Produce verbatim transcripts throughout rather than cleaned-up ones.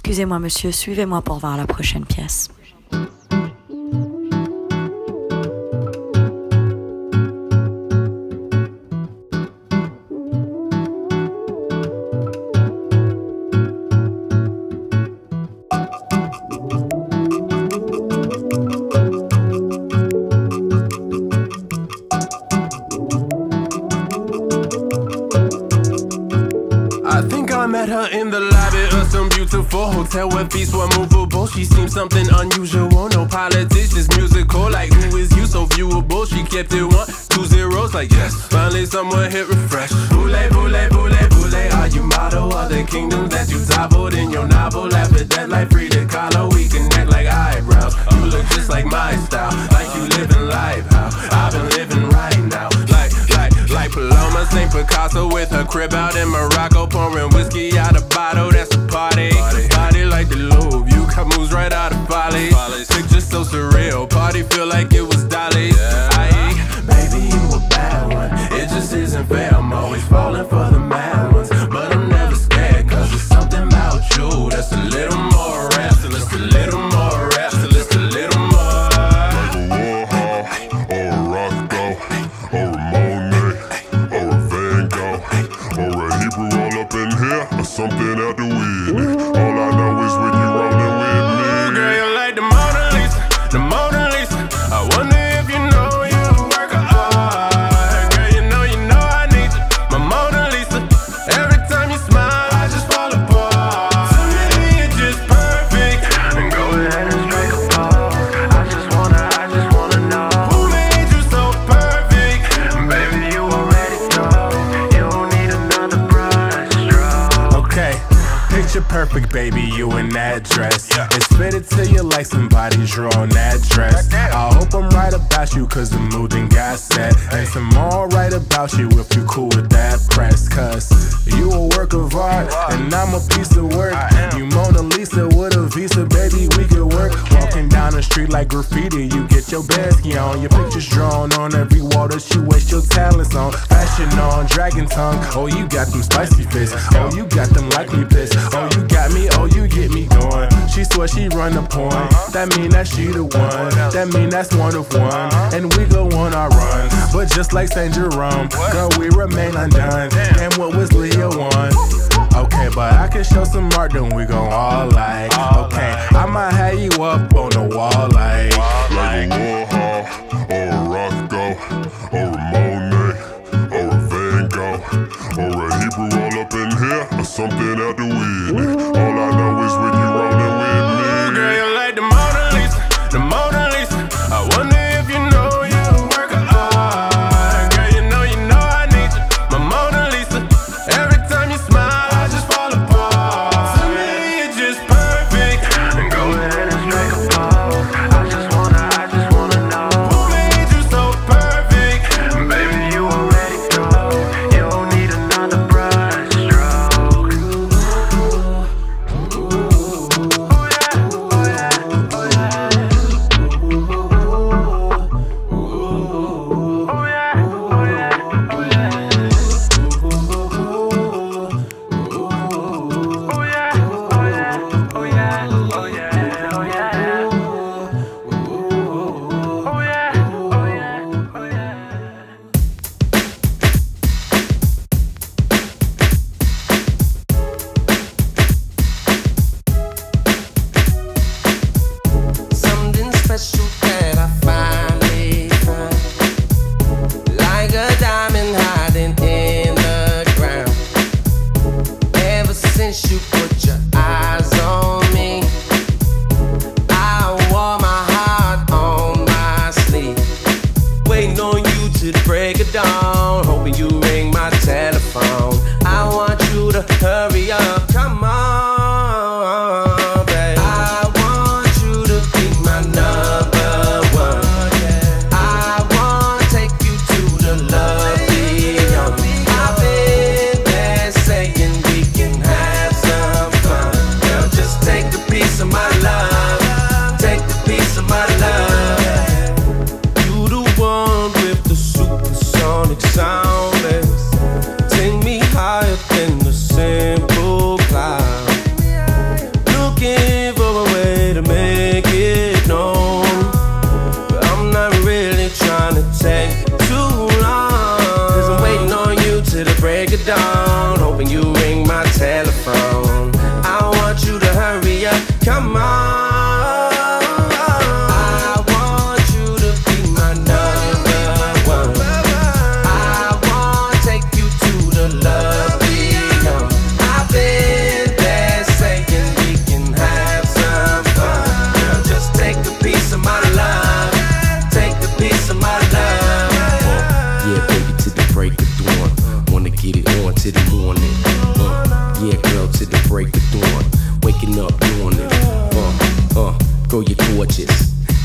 Excusez-moi, monsieur, suivez-moi pour voir la prochaine pièce. Hotel where feast were movable. She seemed something unusual. No politics, just musical. Like who is you? So viewable. She kept it one, two zeros. Like yes, finally someone hit refresh. Boule, boule, boule, boule. Are you model of the kingdom that you dabbled in your novel? After that, like Frida Kahlo, we connect like eyebrows. You look just like my style, like you living life how I've been living right now. Like, like, like Paloma, Saint Picasso with her crib out in Morocco, pouring whiskey out a bottle. That's a party. Like the lobe, you got moves right out of Bali. Picture so surreal, party feel like it was Dolly. Yeah. I, baby, you a bad one. It just isn't fair. I'm always falling for the mad ones, but I'm never scared. Cause there's something about you that's a little more rap. Just a little more rap. Just a little more. Like a Warhol, or a Rothko, or a Monet, or a Van Gogh, or a Hebrew all up in here, or something out the weed. All I know. Perfect, baby, you in that dress. Yeah. It's fitted to you like somebody's drawing that dress. I hope I'm right about you, cause the mood and got set. And some more right about you if you cool with that press. Cause you a work of art, and I'm a piece of work. You Mona Lisa with a visa, baby, we could work. Walking down the street like graffiti, you get your basket on. Your pictures drawn on every wall that you waste your talents on. Fashion on, dragon tongue. Oh, you got them spicy fists. Oh, you got them likely piss. Oh, you got me, oh, you get me going. She swear she run the porn. That mean that she the one. That mean that's one of one. And we go on our runs. But just like Saint Jerome, girl, we remain undone. And what was Leah one? Okay, but I can show some art, then we gon' all like. Okay, I might have you up on the wall like. Like a Warhol, or a Rothko, or a Monet, or a Van Gogh, or a Hebrew all up in here, or something out the weed. All I know is when you rollin' with me. Girl, you like the Mona Lisa, the Mona Lisa. I wonder if you know you a work of art. Girl, you know, you know I need you, my Mona Lisa. Every time you smile, I just fall apart. To me, you're just perfect. And go ahead and strike a pose. I just wanna, I just wanna know who made you so perfect. Baby, you already go. You don't need another brush stroke. looking for a way to make it known. But I'm not really trying to take too long, cause I'm waiting on you till the break of dawn. Hoping you ring my telephone. I want you to hurry up, come on.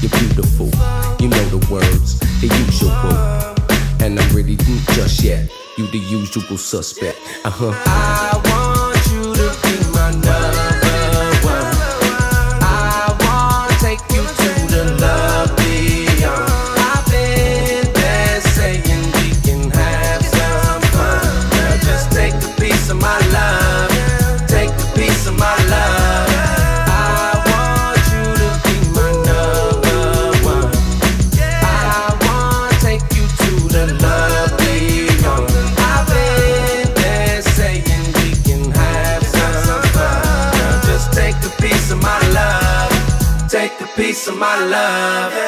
You're beautiful, you know the words, the usual. And I'm really just yet, you the usual suspect. Uh-huh. I want you to be my number one. I want to take you to the love beyond. I've been there saying we can have some fun. Now just take a piece of my love, take a piece of my love. Piece of my love, yeah.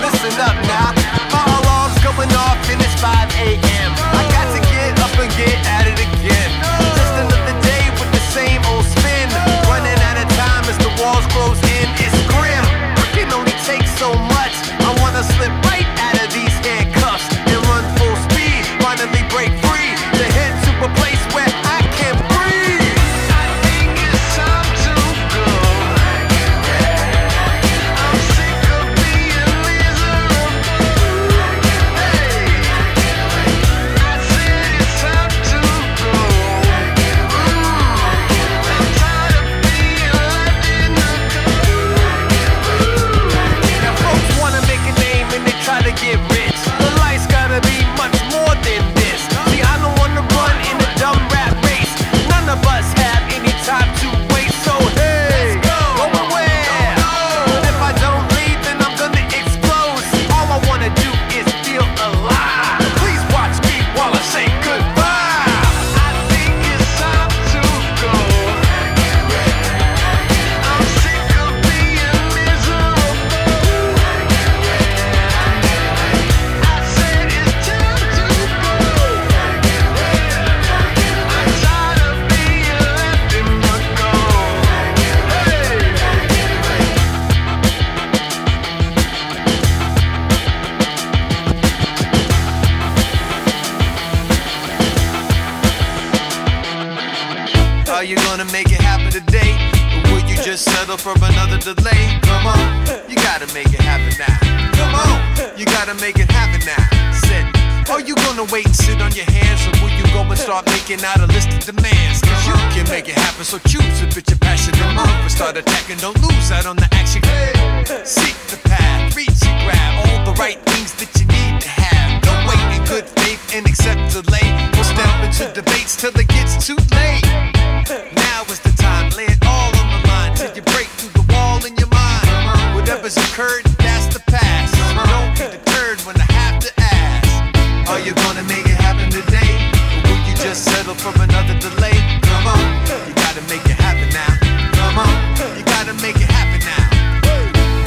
Listen up now, my alarm's going off and it's five A M I got to get up and get at it again. Just another day with the same old spin. Running out of time as the walls close in. It's grim, it can only take so much. I wanna slip right out of these handcuffs and run full speed, finally break free, to head to a place where I can breathe. I think it's time to go. I'm sick of being miserable. Hey, I said it's time to go. Ooh, I'm tired of being left in the cold. Now folks wanna make try to get rich, but life's gotta be much more than this. See, I don't wanna run in a dumb rat race. None of us have any time to waste, so hey, go away. And if I don't leave, then I'm gonna explode. All I wanna do is feel alive. Please watch me while I say goodbye. I think it's time to go. I'm sick of being miserable. Are you gonna make it happen today? Or will you just settle for another delay? Come on, you gotta make it happen now. Come on, you gotta make it happen now. Sit. Are you gonna wait and sit on your hands? Or will you go and start making out a list of demands? Cause you can make it happen, so choose if it's your passion or move. But start attacking, don't lose out on the action. Seek the path, reach and grab all the right things that you need to have. Don't wait in good faith and accept delay. We'll step into debates till it gets too late. Now is the time, lay it all on the line till you break through the wall in your mind. Whatever's occurred, that's the past. Don't be deterred when I have to ask. Are you gonna make it happen today? Or will you just settle for another delay? Come on, you gotta make it happen now. Come on, you gotta make it happen now.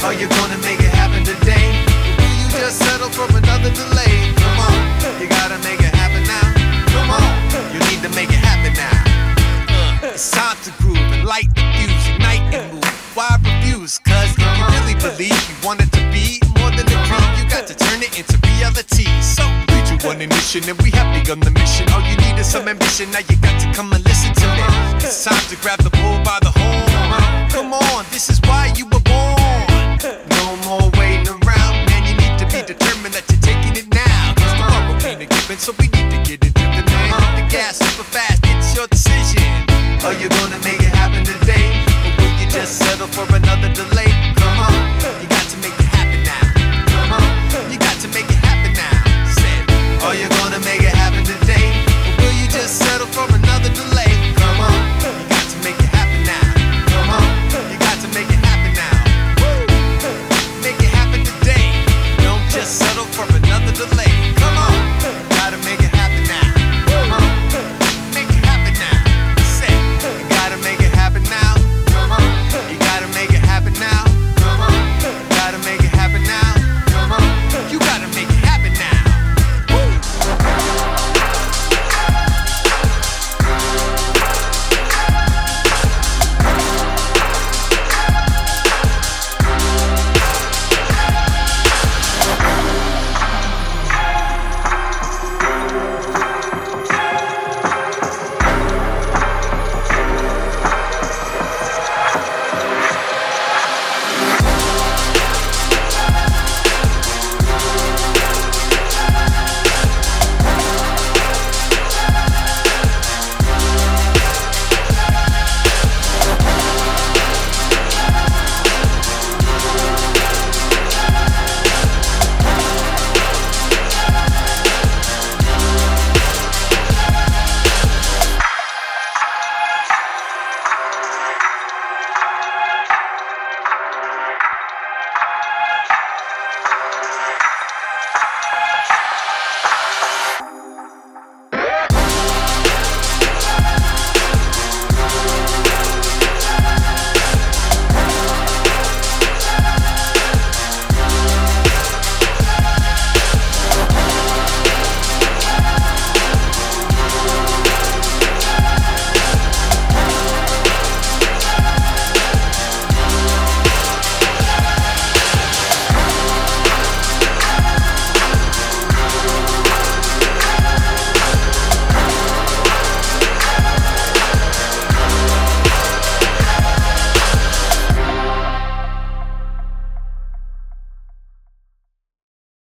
Are you gonna make it happen today? Or will you just settle for another delay? Come on, you gotta make it happen now. Come on, you need to make it happen now. It's time to groove and light the fuse, ignite and move. Why refuse? Cause if you really believe you want it to be more than a dream, you got to turn it into reality. So we do one ignition and we have begun the mission. All you need is some ambition, now you got to come and listen to me. It's time to grab the bull by the horn. Come on, this is why